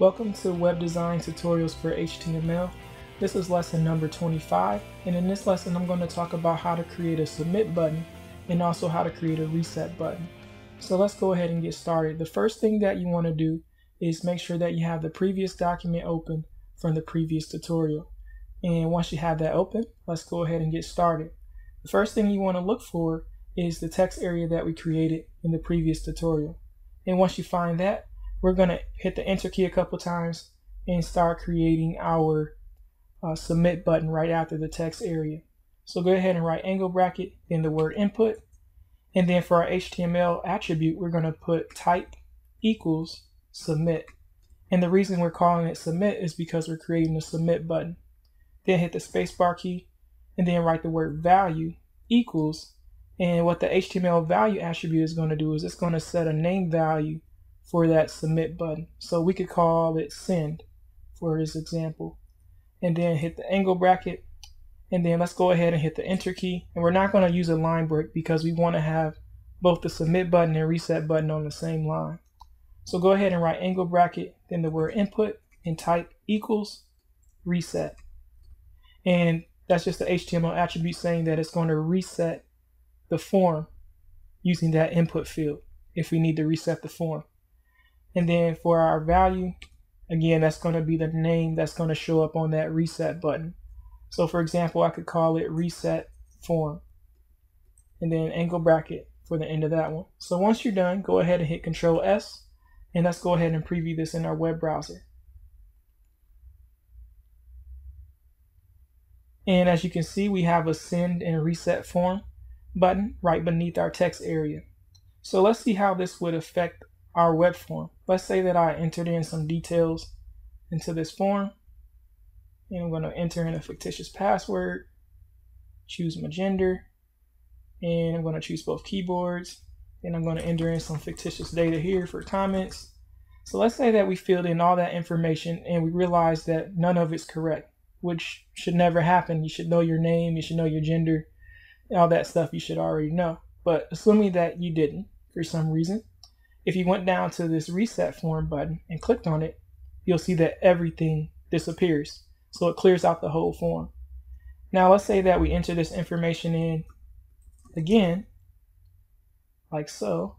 Welcome to Web Design Tutorials for HTML. This is lesson number 25, and in this lesson I'm going to talk about how to create a submit button and also how to create a reset button. So let's go ahead and get started. The first thing that you want to do is make sure that you have the previous document open from the previous tutorial. And once you have that open, let's go ahead and get started. The first thing you want to look for is the text area that we created in the previous tutorial. And once you find that, we're going to hit the enter key a couple times and start creating our submit button right after the text area. So go ahead and write angle bracket, then the word input, and then for our HTML attribute we're going to put type equals submit. And the reason we're calling it submit is because we're creating a submit button. Then hit the spacebar key and then write the word value equals, and what the HTML value attribute is going to do is it's going to set a name value for that submit button. So we could call it send for this example. And then hit the angle bracket, and then let's go ahead and hit the enter key, and we're not going to use a line break because we want to have both the submit button and reset button on the same line. So go ahead and write angle bracket, then the word input, and type equals reset. And that's just the HTML attribute saying that it's going to reset the form using that input field if we need to reset the form. And then for our value, again, that's going to be the name that's going to show up on that reset button. So for example, I could call it reset form, and then angle bracket for the end of that one. So once you're done, go ahead and hit Control S, and let's go ahead and preview this in our web browser. And as you can see, we have a send and reset form button right beneath our text area. So let's see how this would affect our web form. Let's say that I entered in some details into this form, and I'm going to enter in a fictitious password, choose my gender, and I'm going to choose both keyboards, and I'm going to enter in some fictitious data here for comments. So let's say that we filled in all that information and we realize that none of it's correct, which should never happen. You should know your name, you should know your gender, all that stuff you should already know. But assuming that you didn't for some reason, if you went down to this reset form button and clicked on it, you'll see that everything disappears. So it clears out the whole form. Now let's say that we enter this information in again, like so,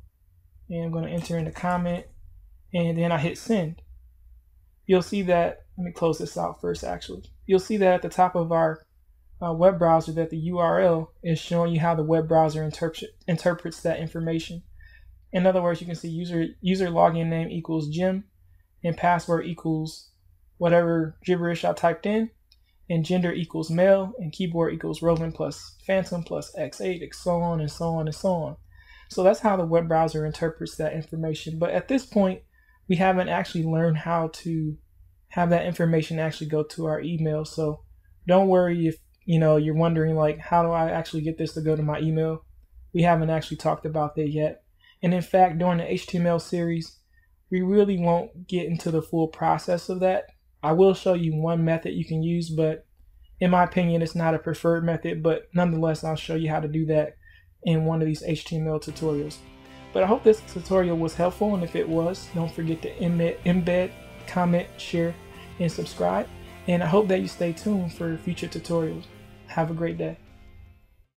and I'm going to enter in a comment, and then I hit send. You'll see that, let me close this out first actually. You'll see that at the top of our web browser that the URL is showing you how the web browser interprets that information. In other words, you can see user login name equals Jim, and password equals whatever gibberish I typed in, and gender equals male, and keyboard equals Roland plus Phantom plus X8, and so on and so on and so on. So that's how the web browser interprets that information. But at this point, we haven't actually learned how to have that information actually go to our email. So don't worry if you're wondering like, how do I actually get this to go to my email? We haven't actually talked about that yet. And in fact, during the HTML series, we really won't get into the full process of that. I will show you one method you can use, but in my opinion, it's not a preferred method, but nonetheless, I'll show you how to do that in one of these HTML tutorials. But I hope this tutorial was helpful, and if it was, don't forget to embed, comment, share, and subscribe. And I hope that you stay tuned for future tutorials. Have a great day.